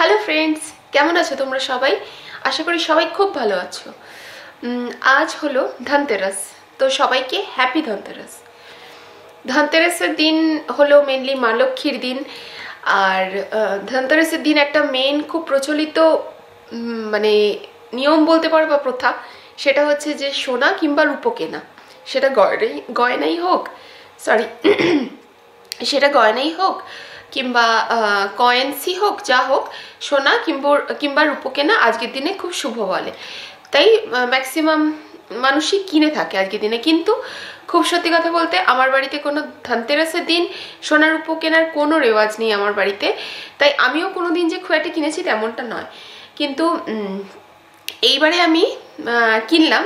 Hello friends केमन आছো তোমরা সবাই आशा करी सबाई खूब ভালো আছো। आज হলো ধনতেরাস, তো সবাইকে হ্যাপি ধনতেরাস। ধনতেরাসের दिन হলো মেইনলি মা লক্ষ্মীর दिन আর ধনতেরাসের दिन একটা মেইন খুব প্রচলিত মানে নিয়ম বলতে পারো বা প্রথা, সেটা হচ্ছে যে সোনা কিংবা রূপো কেনা, সেটা গয়নাই হোক কিংবা কয়েন্সি হোক যা হোক, সোনা কিংবা রূপো কেনা আজকের দিনে খুব শুভ বলে। তাই ম্যাক্সিমাম মানুষই কিনে থাকে আজকের দিনে। কিন্তু খুব সত্যি কথা বলতে আমার বাড়িতে কোনো ধনতেরাসের দিন সোনা রূপো কেনার কোনো রেওয়াজ নেই আমার বাড়িতে। তাই আমিও কোনো দিন যে খুব একটা কিনেছি তেমনটা নয়, কিন্তু এইবারে আমি কিনলাম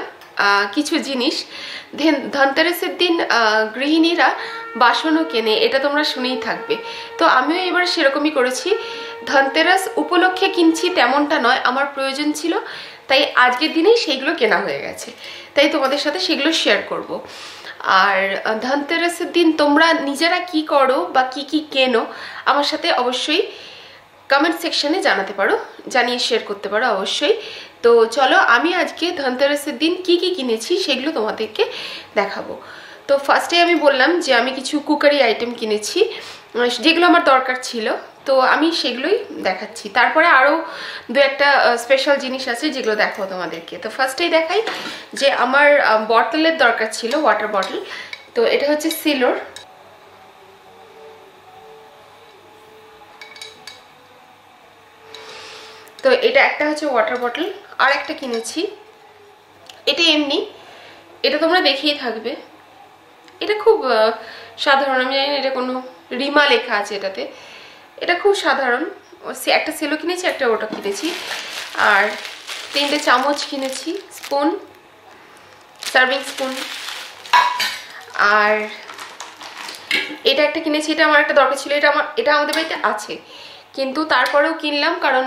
কিছু জিনিস। ধনতেরাসের দিন গৃহিণীরা বাসনও কেনে, এটা তোমরা শুনেই থাকবে। তো আমিও এবার সেরকমই করেছি। ধনতেরাস উপলক্ষে কিনছি তেমনটা নয়, আমার প্রয়োজন ছিল তাই আজকের দিনেই সেইগুলো কেনা হয়ে গেছে, তাই তোমাদের সাথে সেগুলো শেয়ার করব। আর ধনতেরাসের দিন তোমরা নিজেরা কি করো বা কি কি কেনো আমার সাথে অবশ্যই কমেন্ট সেকশানে জানাতে পারো, জানিয়ে শেয়ার করতে পারো অবশ্যই। তো চলো আমি আজকে ধনতেরাসের দিন কি কি কিনেছি সেগুলো তোমাদেরকে দেখাবো। তো ফার্স্টে আমি বললাম যে আমি কিছু কুকারি আইটেম কিনেছি যেগুলো আমার দরকার ছিল, তো আমি সেগুলোই দেখাচ্ছি। তারপরে আরও দু একটা স্পেশাল জিনিস আছে যেগুলো দেখাবো তোমাদেরকে। তো ফার্স্টেই দেখাই যে আমার বটলের দরকার ছিল, ওয়াটার বটল। তো এটা হচ্ছে সিলোর, তো এটা একটা হচ্ছে ওয়াটার বটল। আর একটা কিনেছি, এটা এমনি, এটা তোমরা দেখেই থাকবে, এটা খুব সাধারণ, আমি জানি না এটা কোনো রিমা লেখা আছে এটাতে, এটা খুব সাধারণ। একটা সেলো কিনেছি, একটা ওটা কিনেছি। আর তিনটে চামচ কিনেছি, স্পুন, সার্ভিং স্পুন। আর এটা একটা কিনেছি, এটা আমার একটা দরকার ছিল, এটা আমাদের বাড়িতে আছে, কিন্তু তারপরেও কিনলাম কারণ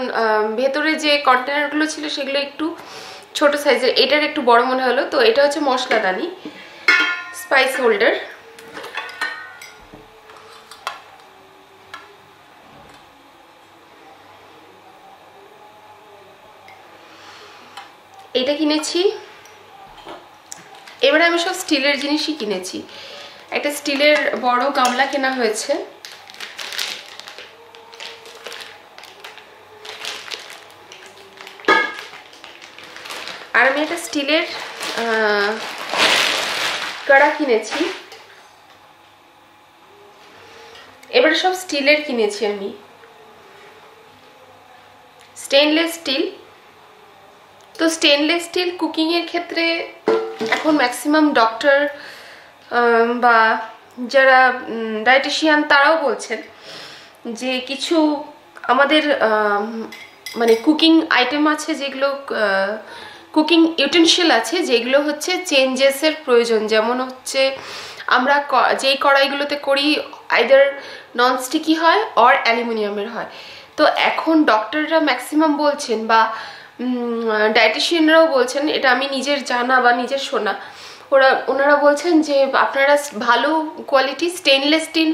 ভেতরে যে কন্টেনারগুলো ছিল সেগুলো একটু ছোট সাইজের, এটার একটু বড় মনে হলো। তো এটা হচ্ছে মশলাদানি, স্পাইস হোল্ডার। এটা কিনেছি। এবারে আমি সব স্টিলের জিনিসই কিনেছি। একটা স্টিলের বড় গামলা কেনা হয়েছে, আর আমি একটা স্টিলের কড়া কিনেছি। এবারে সব স্টিলের কিনেছি আমি, স্টেইনলেস স্টিল। তো স্টেইনলেস স্টিল কুকিংয়ের ক্ষেত্রে এখন ম্যাক্সিমাম ডক্টর বা যারা ডায়েটিশিয়ান তারাও বলছেন যে কিছু আমাদের মানে কুকিং আইটেম আছে, যেগুলো কুকিং ইউটেনশিয়াল আছে যেগুলো হচ্ছে চেঞ্জেসের প্রয়োজন। যেমন হচ্ছে আমরা যেই কড়াইগুলোতে করি আইদার ননস্টিকি হয় অর অ্যালুমিনিয়ামের হয়। তো এখন ডক্টররা ম্যাক্সিমাম বলছেন বা ডায়েটিশিয়ানরাও বলছেন, এটা আমি নিজের জানা বা নিজের শোনা, ওনারা বলছেন যে আপনারা ভালো কোয়ালিটি স্টেইনলেস স্টিল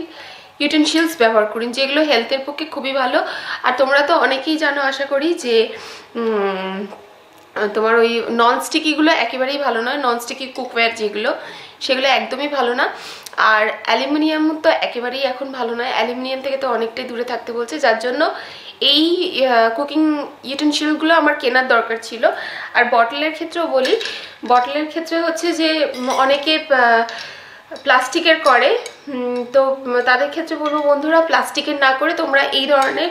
ইউটেনশিয়ালস ব্যবহার করুন, যেগুলো হেলথের পক্ষে খুবই ভালো। আর তোমরা তো অনেকেই জানো আশা করি যে তোমার ওই ননস্টিকিগুলো একেবারেই ভালো নয়, ননস্টিকি কুকওয়্যার যেগুলো সেগুলো একদমই ভালো না। আর অ্যালুমিনিয়াম তো একেবারেই এখন ভালো নয়, অ্যালুমিনিয়াম থেকে তো অনেকটাই দূরে থাকতে বলছে, যার জন্য এই কুকিং ইউটেনশিয়ালগুলো আমার কেনার দরকার ছিল। আর বটলের ক্ষেত্রেও বলি, বটলের ক্ষেত্রে হচ্ছে যে অনেকে প্লাস্টিকের করে, তো তাদের ক্ষেত্রে বলবো বন্ধুরা প্লাস্টিকের না করে তোমরা এই ধরনের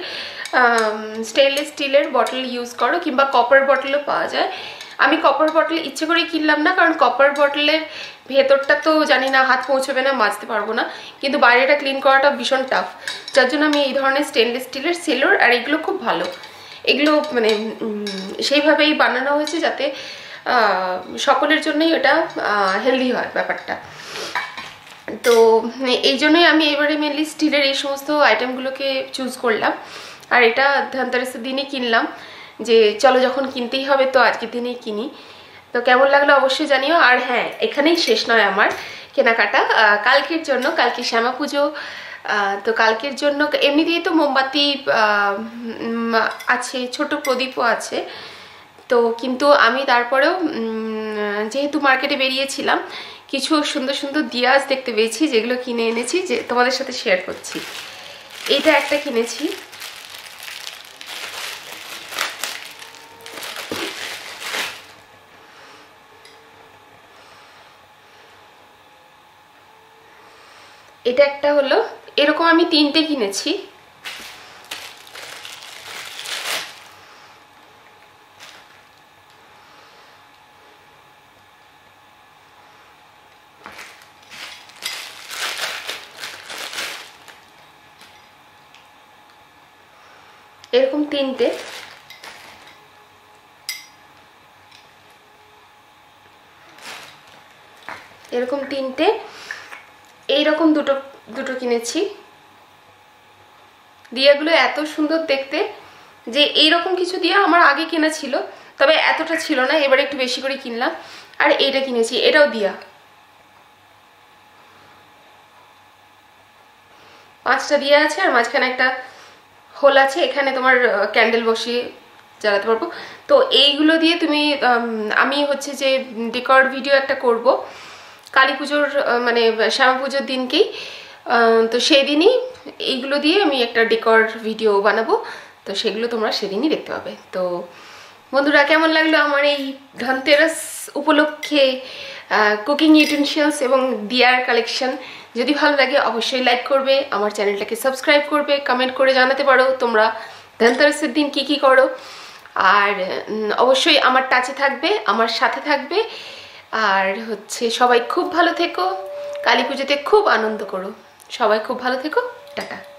স্টেইনলেস স্টিলের বটল ইউজ করো, কিংবা কপার বটলও পাওয়া যায়। আমি কপার বটল ইচ্ছে করে কিনলাম না, কারণ কপার বটলের ভেতরটা তো জানি না হাত পৌঁছবে না, মাজতে পারবো না, কিন্তু বাইরেটা ক্লিন করাটা ভীষণ টাফ, যার জন্য আমি এই ধরনের স্টেইনলেস স্টিলের সিলোর। আর এগুলো খুব ভালো, এগুলো মানে সেইভাবেই বানানো হয়েছে যাতে সকলের জন্যই এটা হেলদি হয় ব্যাপারটা। তো এই জন্যই আমি এবারে মেনলি স্টিলের এই সমস্ত আইটেমগুলোকে চুজ করলাম। আর এটা ধনতেরাসের দিনই কিনলাম, যে চলো যখন কিনতেই হবে তো আজকের দিনেই কিনি। তো কেমন লাগলো অবশ্যই জানিও। আর হ্যাঁ, এখানেই শেষ নয় আমার কেনাকাটা, কালকের জন্য, কালকে শ্যামা পুজো তো কালকের জন্য এমনিতেই তো মোমবাতি আছে, ছোট প্রদীপও আছে তো, কিন্তু আমি তারপরেও যেহেতু মার্কেটে বেরিয়েছিলাম কিছু সুন্দর সুন্দর দিয়াজ দেখতে পেয়েছি যেগুলো কিনে এনেছি, যে তোমাদের সাথে শেয়ার করছি। এটা একটা কিনেছি, এটা একটা হলো, এরকম আমি তিনটে কিনেছি। এরকম তিনটে, এরকম তিনটে, এইরকম দুটো দুটো কিনেছি। দিয়াগুলো এত সুন্দর দেখতে যে এইরকম কিছু দিয়া আমার আগে কেনা ছিল, তবে এতটা ছিল না, এবারে একটু বেশি করে কিনলাম। আর এইটা কিনেছি, এটাও দিয়া, 5টা দিয়া আছে আর মাঝখানে একটা হোল আছে, এখানে তোমার ক্যান্ডেল বসিয়ে জ্বালাতে পারবো। তো এইগুলো দিয়ে তুমি, আমি হচ্ছে যে ডেকর ভিডিও একটা করব কালী পুজোর মানে শ্যামা পুজোর দিনকেই, তো সেই দিনই এইগুলো দিয়ে আমি একটা ডেকর ভিডিও বানাবো, তো সেগুলো তোমরা সেদিনই দেখতে পাবে। তো বন্ধুরা, কেমন লাগলো আমার এই ধনতেরাস উপলক্ষে কুকিং ইউটেনশিয়ালস এবং দিয়ার কালেকশন? যদি ভালো লাগে অবশ্যই লাইক করবে, আমার চ্যানেলটাকে সাবস্ক্রাইব করবে, কমেন্ট করে জানাতে পারো তোমরা ধনতেরাসের দিন কি কি করো। আর অবশ্যই আমার টাচে থাকবে, আমার সাথে থাকবে। আর হচ্ছে সবাই খুব ভালো থেকো, কালী পুজোতে খুব আনন্দ করো, সবাই খুব ভালো থেকো, টাটা।